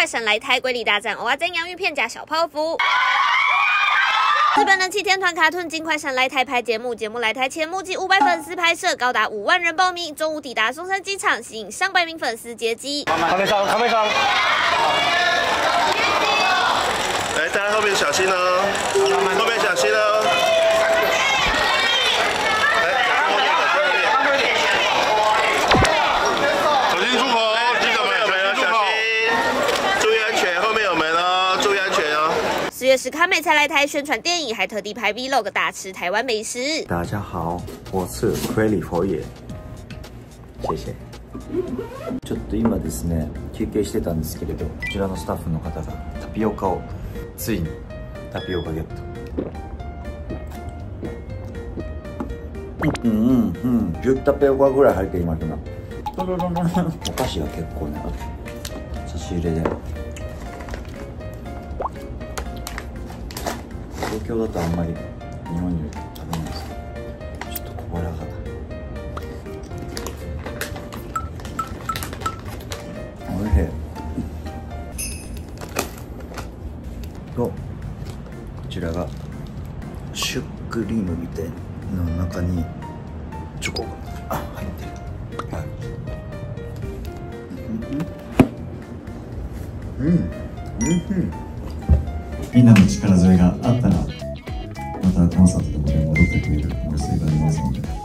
快闪来台鬼里大战，蚵仔煎、洋芋片加小泡芙。日本人气天团卡顿金快闪来台拍节目来台前募集500粉丝拍摄，高达5万人报名，中午抵达松山机场，吸引上百名粉丝接机。来，大家后面小心哦，后面小心哦。 10月10卡美才来台宣传电影，还特地拍 vlog 大吃台湾美食。大家好，我是Crazy佛爷，谢谢。ちょっと今ですね、休憩してたんですけれど、こちらのスタッフの方がタピオカをついにタピオカゲット。10タピオカぐらい入っています今。お菓子が結構ね、差し入れで。 東京だとあんまり日本に食べないですけど、ちょっと小腹がおいしいと、こちらがシュークリームみたいなの中にチョコが入ってる、はい、みんなの力添えがあったら、またコンサートでも戻ってくれる可能性がありますので。